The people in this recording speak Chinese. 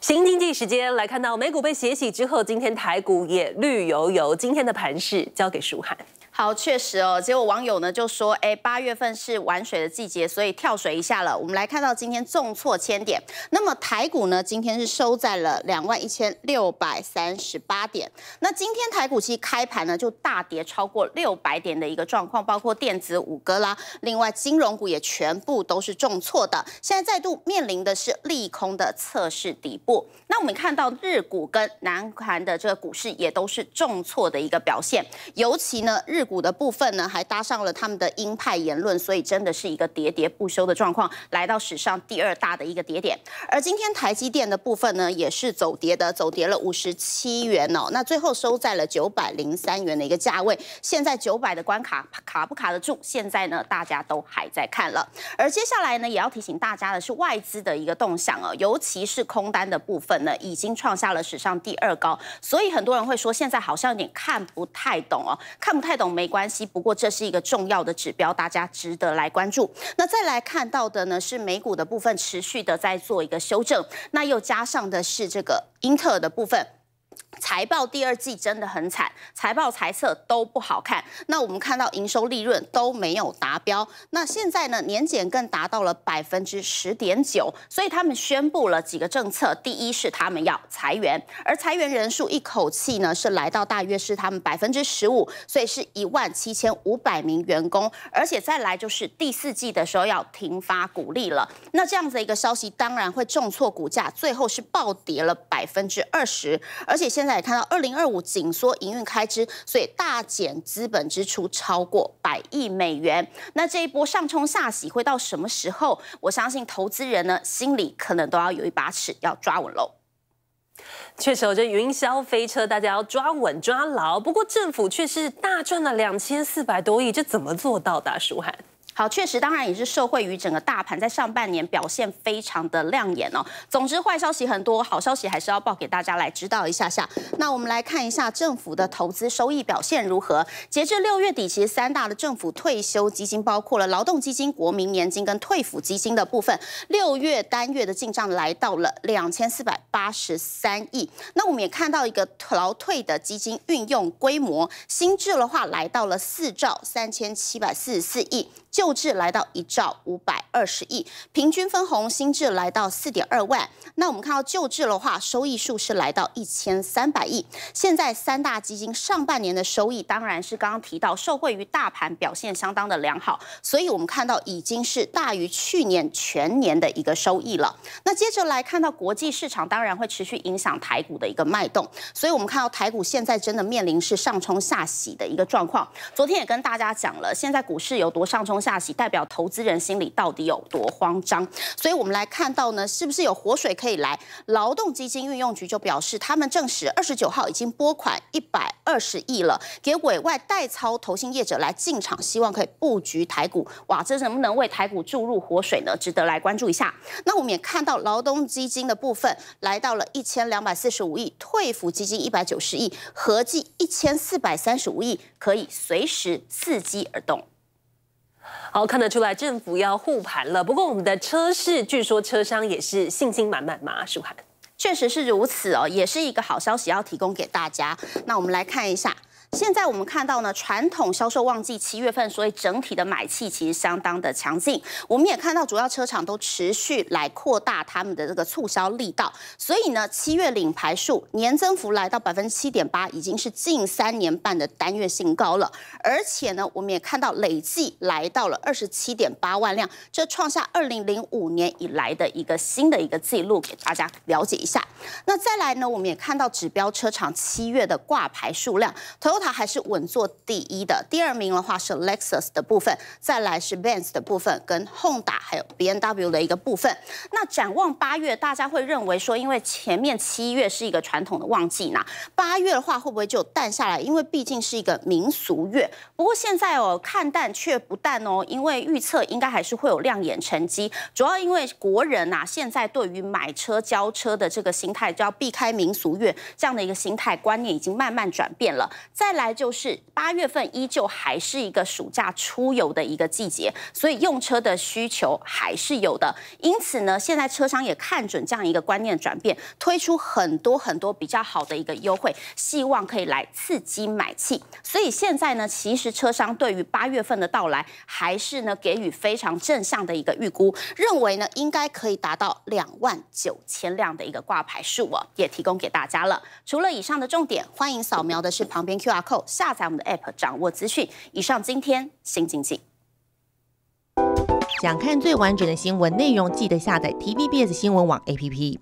新经济时间来看到，美股被血洗之后，今天台股也绿油油。今天的盘势交给舒涵。 好，确实哦，结果网友呢就说，8月份是玩水的季节，所以跳水一下了。我们来看到今天重挫1000点，那么台股呢今天是收在了21638点。那今天台股期开盘呢就大跌超过600点的一个状况，包括电子5哥啦，另外金融股也全部都是重挫的。现在再度面临的是利空的测试底部。那我们看到日股跟南韩的这个股市也都是重挫的一个表现，尤其呢日 股的部分呢，还搭上了他们的鹰派言论，所以真的是一个喋喋不休的状况，来到史上第2大的一个跌点。而今天台积电的部分呢，也是走跌的，走跌了57元哦，那最后收在了903元的一个价位。现在900的关卡卡不卡得住？现在呢，大家都还在看了。而接下来呢，也要提醒大家的是外资的一个动向哦，尤其是空单的部分呢，已经创下了史上第2高，所以很多人会说现在好像有点看不太懂哦，看不太懂。 没关系，不过这是一个重要的指标，大家值得来关注。那再来看到的呢是美股的部分持续的在做一个修正，那又加上的是这个英特尔的部分。 财报第2季真的很惨，财报财测都不好看。那我们看到营收利润都没有达标。那现在呢，年检更达到了10.9%，所以他们宣布了几个政策。第一是他们要裁员，而裁员人数一口气呢是来到大约是他们15%，所以是17500名员工。而且再来就是第4季的时候要停发股利了。那这样子一个消息当然会重挫股价，最后是暴跌了20%，而且。 现在也看到2025紧缩营运开支，所以大减资本支出超过100亿美元。那这一波上冲下洗会到什么时候？我相信投资人呢心里可能都要有一把尺要抓稳喽。 确实，这云霄飞车大家要抓稳抓牢。不过政府却是大赚了2400多亿，这怎么做到的？舒涵。 好，确实，当然也是受惠于整个大盘在上半年表现非常的亮眼哦。总之，坏消息很多，好消息还是要报给大家来知道一下下。那我们来看一下政府的投资收益表现如何。截至6月底，其实3大的政府退休基金，包括了劳动基金、国民年金跟退抚基金的部分，6月单月的进账来到了2483亿。那我们也看到一个劳退的基金运用规模，新制的话来到了4兆3744亿。 旧制来到1兆520亿，平均分红新制来到4.2万。那我们看到旧制的话，收益数是来到1300亿。现在3大基金上半年的收益，当然是刚刚提到受惠于大盘表现相当的良好，所以我们看到已经是大于去年全年的一个收益了。那接着来看到国际市场，当然会持续影响台股的一个脉动，所以我们看到台股现在真的面临是上冲下洗的一个状况。昨天也跟大家讲了，现在股市有多上冲 下洗代表投资人心里到底有多慌张，所以我们来看到呢，是不是有活水可以来？劳动基金运用局就表示，他们证实29号已经拨款120亿了，给委外代操投信业者来进场，希望可以布局台股。哇，这能不能为台股注入活水呢？值得来关注一下。那我们也看到劳动基金的部分来到了1245亿，退抚基金190亿，合计1435亿，可以随时伺机而动。 好，看得出来政府要护盘了。不过我们的车市，据说车商也是信心满满嘛，舒涵。确实是如此哦，也是一个好消息要提供给大家。那我们来看一下。 现在我们看到呢，传统销售旺季7月份，所以整体的买气其实相当的强劲。我们也看到主要车厂都持续来扩大他们的这个促销力道，所以呢，7月领牌数年增幅来到7.8%，已经是近3年半的单月新高了。而且呢，我们也看到累计来到了27.8万辆，这创下2005年以来的一个新的一个记录，给大家了解一下。那再来呢，我们也看到指标车厂7月的挂牌数量， 它还是稳坐第1的，第2名的话是 Lexus 的部分，再来是 Benz 的部分，跟 Honda 还有 BMW 的一个部分。那展望8月，大家会认为说，因为前面7月是一个传统的旺季呢，8月的话会不会就淡下来？因为毕竟是一个民俗月。不过现在哦，看淡却不淡哦，因为预测应该还是会有亮眼成绩。主要因为国人呐、现在对于买车交车的这个心态，就要避开民俗月这样的一个心态观念，已经慢慢转变了。在再来就是8月份依旧还是一个暑假出游的一个季节，所以用车的需求还是有的。因此呢，现在车商也看准这样一个观念转变，推出很多比较好的一个优惠，希望可以来刺激买气。所以现在呢，其实车商对于8月份的到来，还是呢给予非常正向的一个预估，认为呢应该可以达到29000辆的一个挂牌数哦，也提供给大家了。除了以上的重点，欢迎扫描的是旁边 QR Code 下载我们的 App， 掌握资讯。以上今天新经济。想看最完整的新闻内容，记得下载 TVBS 新闻网 APP。